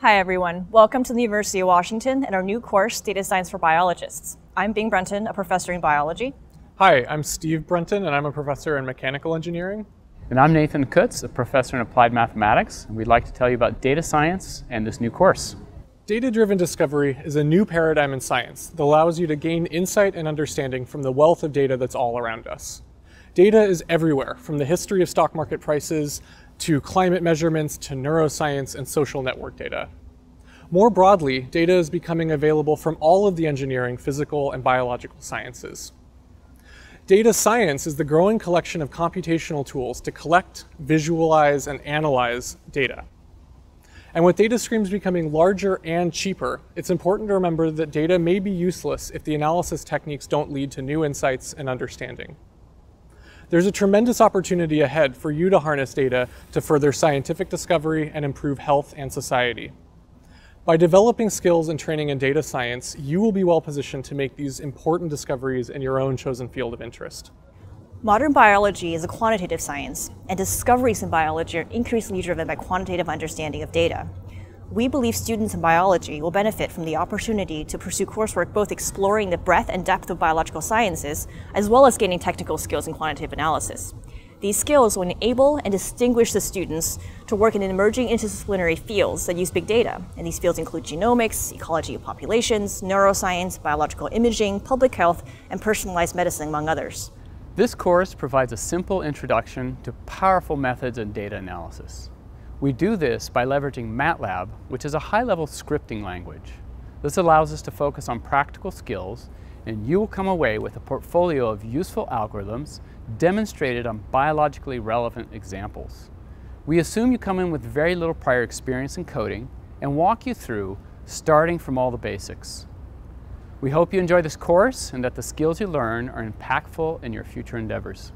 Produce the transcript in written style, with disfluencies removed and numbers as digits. Hi everyone, welcome to the University of Washington and our new course, Data Science for Biologists. I'm Bing Brunton, a professor in biology. Hi, I'm Steve Brunton and I'm a professor in mechanical engineering. And I'm Nathan Kutz, a professor in applied mathematics, and we'd like to tell you about data science and this new course. Data-driven discovery is a new paradigm in science that allows you to gain insight and understanding from the wealth of data that's all around us. Data is everywhere, from the history of stock market prices, to climate measurements, to neuroscience and social network data. More broadly, data is becoming available from all of the engineering, physical, and biological sciences. Data science is the growing collection of computational tools to collect, visualize, and analyze data. And with data streams becoming larger and cheaper, it's important to remember that data may be useless if the analysis techniques don't lead to new insights and understanding. There's a tremendous opportunity ahead for you to harness data to further scientific discovery and improve health and society. By developing skills and training in data science, you will be well positioned to make these important discoveries in your own chosen field of interest. Modern biology is a quantitative science, and discoveries in biology are increasingly driven by quantitative understanding of data. We believe students in biology will benefit from the opportunity to pursue coursework both exploring the breadth and depth of biological sciences, as well as gaining technical skills in quantitative analysis. These skills will enable and distinguish the students to work in emerging interdisciplinary fields that use big data, and these fields include genomics, ecology of populations, neuroscience, biological imaging, public health, and personalized medicine, among others. This course provides a simple introduction to powerful methods in data analysis. We do this by leveraging MATLAB, which is a high-level scripting language. This allows us to focus on practical skills, and you will come away with a portfolio of useful algorithms demonstrated on biologically relevant examples. We assume you come in with very little prior experience in coding and walk you through starting from all the basics. We hope you enjoy this course and that the skills you learn are impactful in your future endeavors.